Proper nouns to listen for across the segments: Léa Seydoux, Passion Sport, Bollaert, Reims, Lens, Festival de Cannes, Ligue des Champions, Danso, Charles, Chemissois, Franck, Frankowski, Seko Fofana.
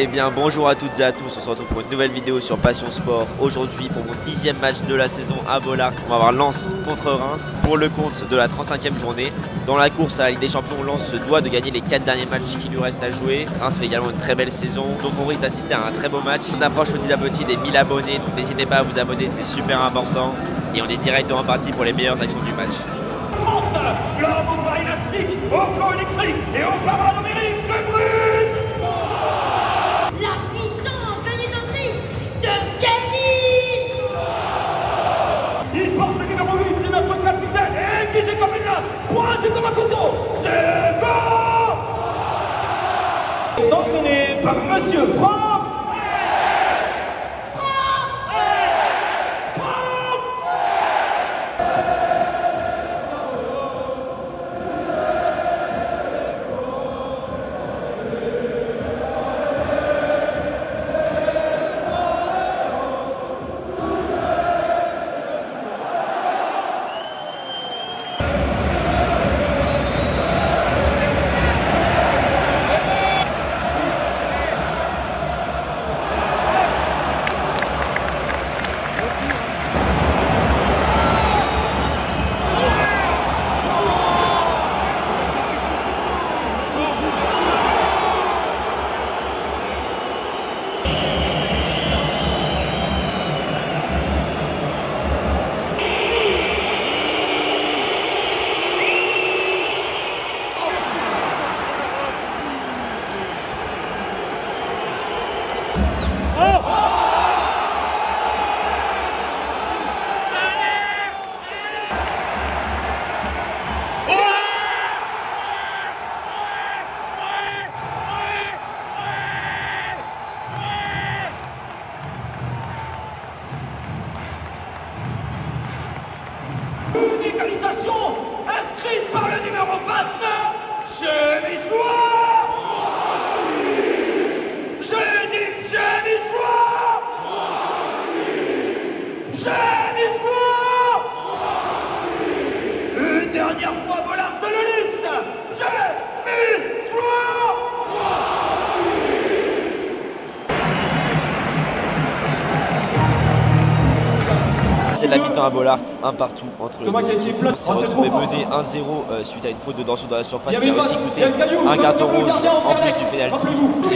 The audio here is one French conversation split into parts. Eh bien bonjour à toutes et à tous, on se retrouve pour une nouvelle vidéo sur Passion Sport. Aujourd'hui pour mon 10e match de la saison à Bollaert, on va avoir Lens contre Reims pour le compte de la 35e journée. Dans la course à la Ligue des Champions, Lens se doit de gagner les 4 derniers matchs qui lui restent à jouer. Reims fait également une très belle saison, donc on risque d'assister à un très beau match. On approche petit à petit des 1000 abonnés, donc n'hésitez pas à vous abonner, c'est super important. Et on est directement parti pour les meilleures actions du match. 39, l'homme par élastique, au flanc électrique et au paranumérique se brise. Pointé comme un couteau, c'est bon. Est entraîné par Monsieur Franck. Inscrite par le numéro 29, Chemissois. Je dis Chemissois. Chemissois. Une dernière fois, Bollaert de l'Ulysse. Chemissois. C'est la mi-temps à Bollaert, un partout entre les deux. On s'est retrouvé mené 1-0 suite à une faute de Danso dans la surface qui a aussi coûté un carton rouge en plus du pénalty.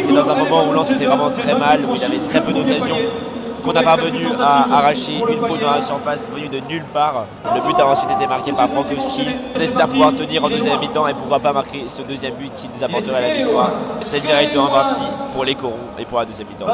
C'est dans un moment où Lens était vraiment très mal, où il avait très peu d'occasions, qu'on a parvenu à arracher une faute dans la surface venue de nulle part. Le but a ensuite été marqué par Frankowski. On espère pouvoir tenir en deuxième mi-temps et pourquoi pas marquer ce deuxième but qui nous apportera la victoire. C'est directement parti pour les corons et pour la deuxième mi-temps.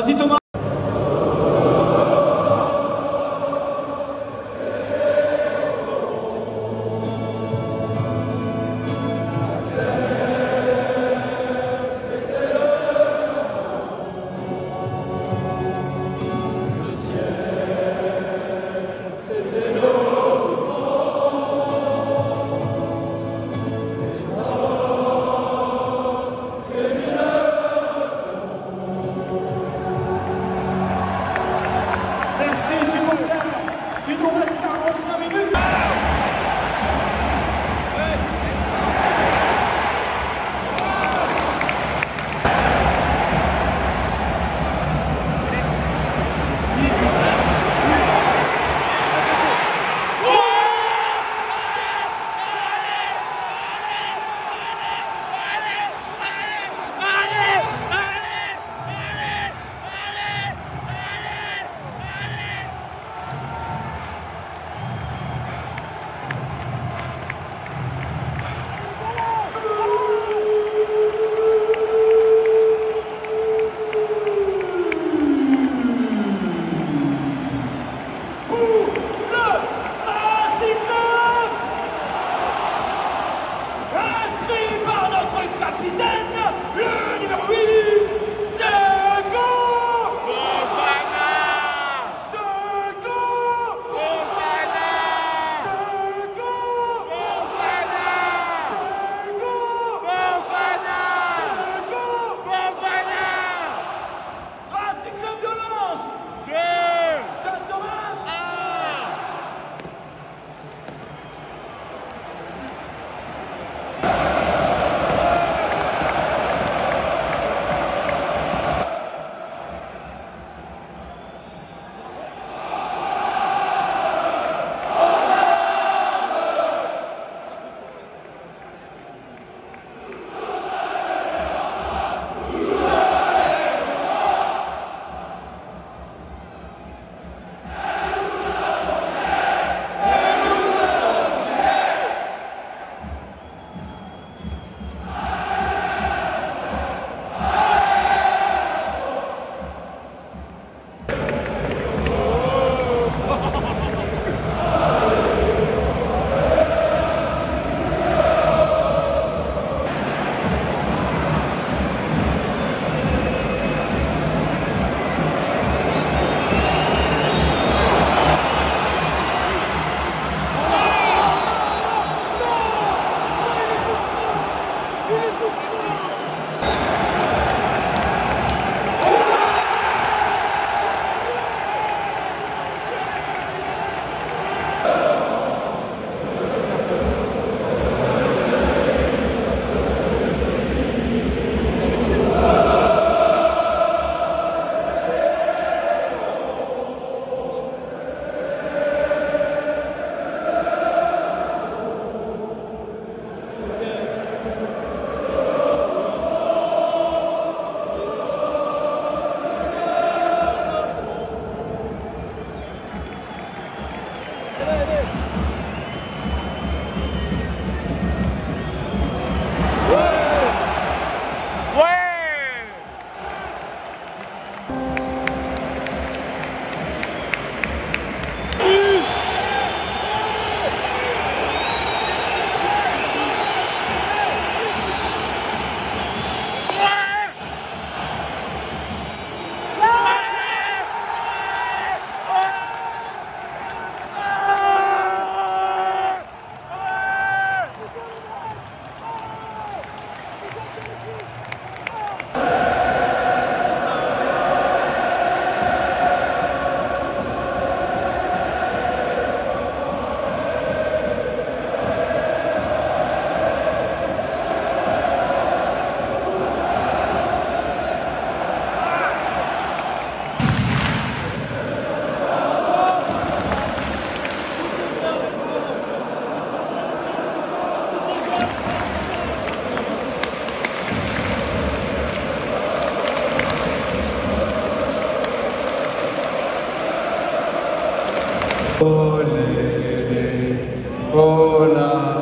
Oh là,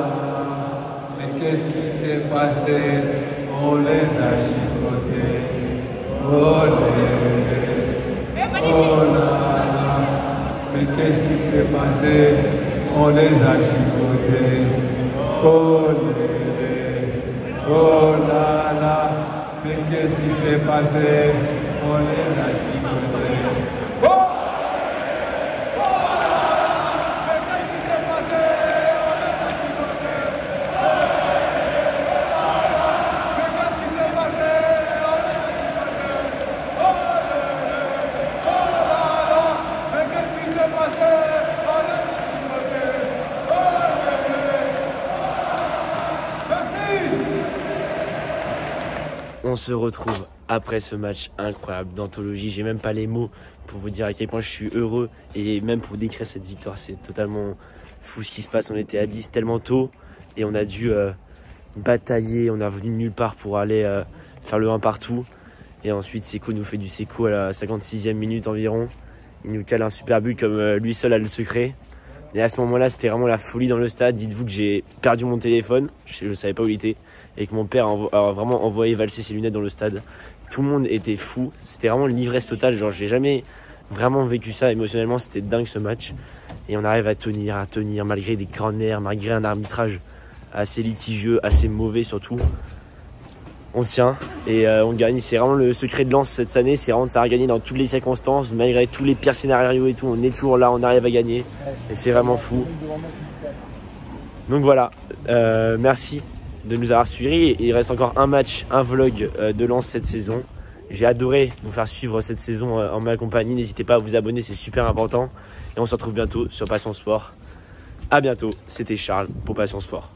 mais qu'est-ce qui s'est passé? On les a chicotés. Oh là, mais qu'est-ce qui s'est passé? On les a chicotés. Oh là là, mais qu'est-ce qui s'est passé? On les a chicotés. On se retrouve après ce match incroyable d'anthologie. J'ai même pas les mots pour vous dire à quel point je suis heureux et même pour décrire cette victoire. C'est totalement fou ce qui se passe. On était à 10 tellement tôt et on a dû batailler. On est revenu nulle part pour aller faire le 1 partout. Et ensuite, Seko nous fait du Seko à la 56e minute environ. Il nous cale un super but comme lui seul a le secret. Et à ce moment-là, c'était vraiment la folie dans le stade. Dites-vous que j'ai perdu mon téléphone, je ne savais pas où il était, et que mon père a vraiment envoyé valser ses lunettes dans le stade. Tout le monde était fou, c'était vraiment l'ivresse totale. Genre, j'ai jamais vraiment vécu ça émotionnellement, c'était dingue ce match. Et on arrive à tenir, malgré des corners, malgré un arbitrage assez litigieux, assez mauvais surtout. On tient et on gagne. C'est vraiment le secret de Lens cette année, c'est vraiment de savoir gagner dans toutes les circonstances, malgré tous les pires scénarios et tout. On est toujours là, on arrive à gagner et c'est vraiment fou. Donc voilà, merci de nous avoir suivis. Il reste encore un match, un vlog de Lens cette saison. J'ai adoré vous faire suivre cette saison en ma compagnie. N'hésitez pas à vous abonner, c'est super important. Et on se retrouve bientôt sur Passion Sport. À bientôt, c'était Charles pour Passion Sport.